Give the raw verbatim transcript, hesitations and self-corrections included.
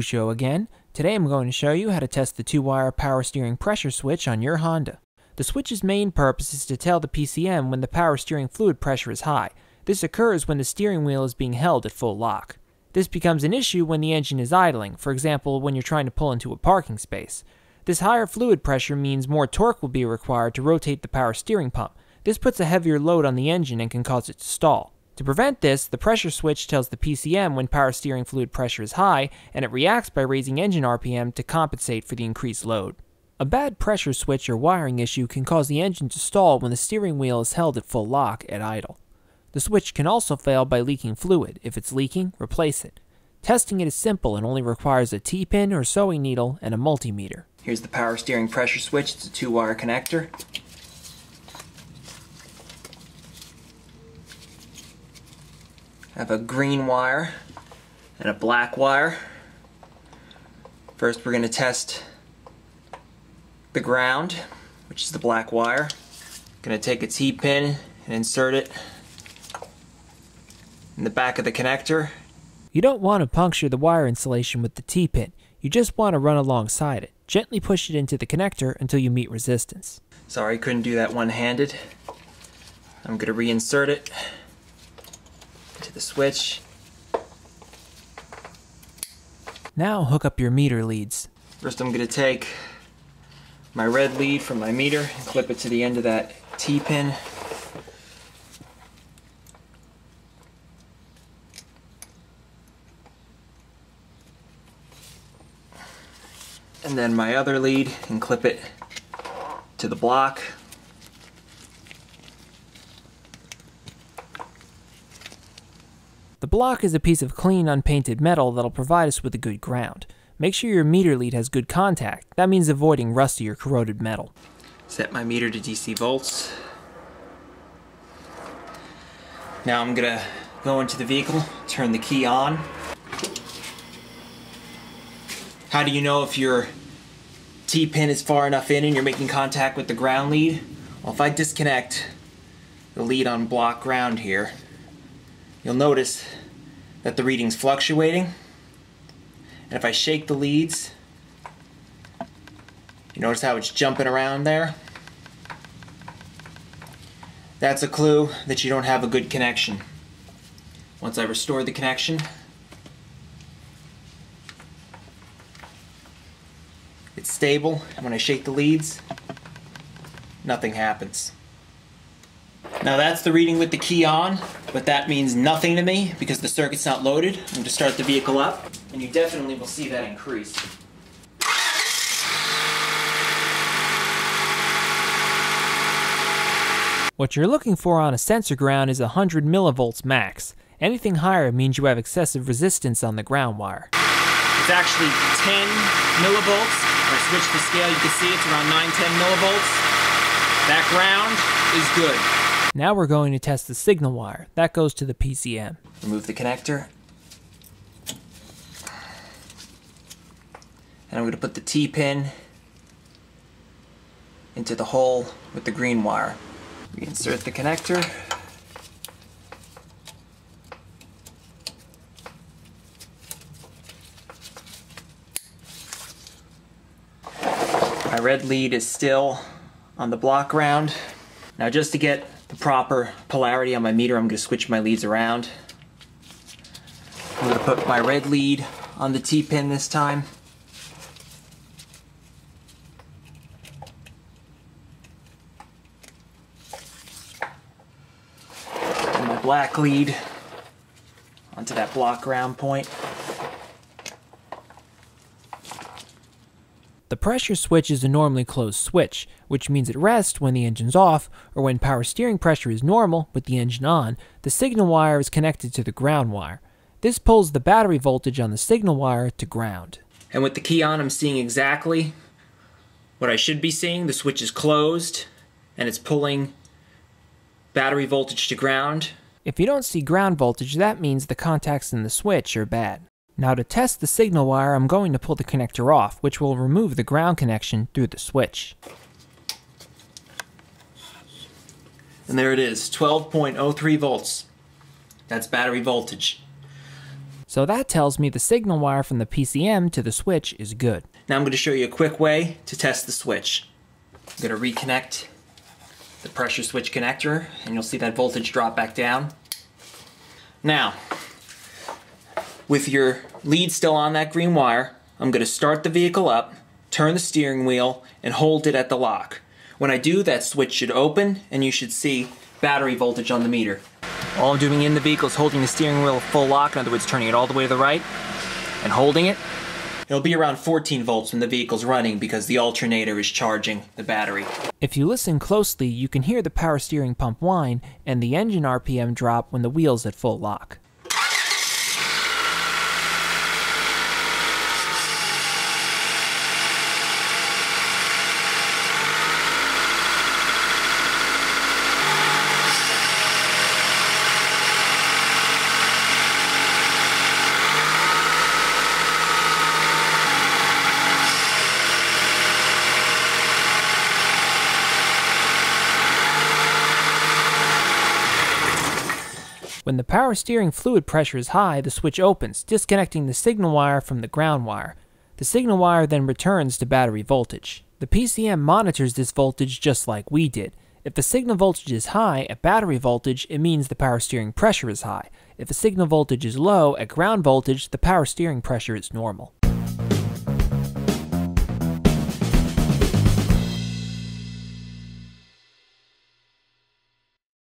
Busho again. Today I'm going to show you how to test the two-wire power steering pressure switch on your Honda. The switch's main purpose is to tell the P C M when the power steering fluid pressure is high. This occurs when the steering wheel is being held at full lock. This becomes an issue when the engine is idling, for example when you're trying to pull into a parking space. This higher fluid pressure means more torque will be required to rotate the power steering pump. This puts a heavier load on the engine and can cause it to stall. To prevent this, the pressure switch tells the P C M when power steering fluid pressure is high, and it reacts by raising engine R P M to compensate for the increased load. A bad pressure switch or wiring issue can cause the engine to stall when the steering wheel is held at full lock at idle. The switch can also fail by leaking fluid. If it's leaking, replace it. Testing it is simple and only requires a T-pin or sewing needle and a multimeter. Here's the power steering pressure switch. It's a two-wire connector. I have a green wire and a black wire. First we're going to test the ground, which is the black wire. I'm going to take a T-pin and insert it in the back of the connector. You don't want to puncture the wire insulation with the T-pin. You just want to run alongside it. Gently push it into the connector until you meet resistance. Sorry, couldn't do that one-handed. I'm going to reinsert it to the switch. Now hook up your meter leads. First I'm going to take my red lead from my meter and clip it to the end of that T-pin. And then my other lead and clip it to the block. The block is a piece of clean, unpainted metal that'll provide us with a good ground. Make sure your meter lead has good contact. That means avoiding rusty or corroded metal. Set my meter to D C volts. Now I'm gonna go into the vehicle, turn the key on. How do you know if your T-pin is far enough in and you're making contact with the ground lead? Well, if I disconnect the lead on block ground here, you'll notice that the reading's fluctuating, and if I shake the leads, you notice how it's jumping around there? That's a clue that you don't have a good connection. Once I restore the connection, it's stable, and when I shake the leads, nothing happens. Now that's the reading with the key on, but that means nothing to me because the circuit's not loaded. I'm going to start the vehicle up, and you definitely will see that increase. What you're looking for on a sensor ground is one hundred millivolts max. Anything higher means you have excessive resistance on the ground wire. It's actually ten millivolts. If I switch the scale, you can see it's around nine, ten millivolts. That ground is good. Now we're going to test the signal wire. That goes to the P C M. Remove the connector. And I'm going to put the T-pin into the hole with the green wire. Reinsert the connector. My red lead is still on the block ground. Now just to get the proper polarity on my meter, I'm going to switch my leads around. I'm going to put my red lead on the T-pin this time. And my black lead onto that block ground point. The pressure switch is a normally closed switch, which means at rest when the engine's off, or when power steering pressure is normal with the engine on, the signal wire is connected to the ground wire. This pulls the battery voltage on the signal wire to ground. And with the key on, I'm seeing exactly what I should be seeing. The switch is closed, and it's pulling battery voltage to ground. If you don't see ground voltage, that means the contacts in the switch are bad. Now to test the signal wire, I'm going to pull the connector off, which will remove the ground connection through the switch. And there it is, twelve point oh three volts. That's battery voltage. So that tells me the signal wire from the P C M to the switch is good. Now I'm going to show you a quick way to test the switch. I'm going to reconnect the pressure switch connector, and you'll see that voltage drop back down. Now, with your lead still on that green wire, I'm going to start the vehicle up, turn the steering wheel, and hold it at the lock. When I do, that switch should open, and you should see battery voltage on the meter. All I'm doing in the vehicle is holding the steering wheel full lock, in other words, turning it all the way to the right, and holding it. It'll be around fourteen volts when the vehicle's running because the alternator is charging the battery. If you listen closely, you can hear the power steering pump whine and the engine R P M drop when the wheel's at full lock. When the power steering fluid pressure is high, the switch opens, disconnecting the signal wire from the ground wire. The signal wire then returns to battery voltage. The P C M monitors this voltage just like we did. If the signal voltage is high at battery voltage, it means the power steering pressure is high. If the signal voltage is low at ground voltage, the power steering pressure is normal.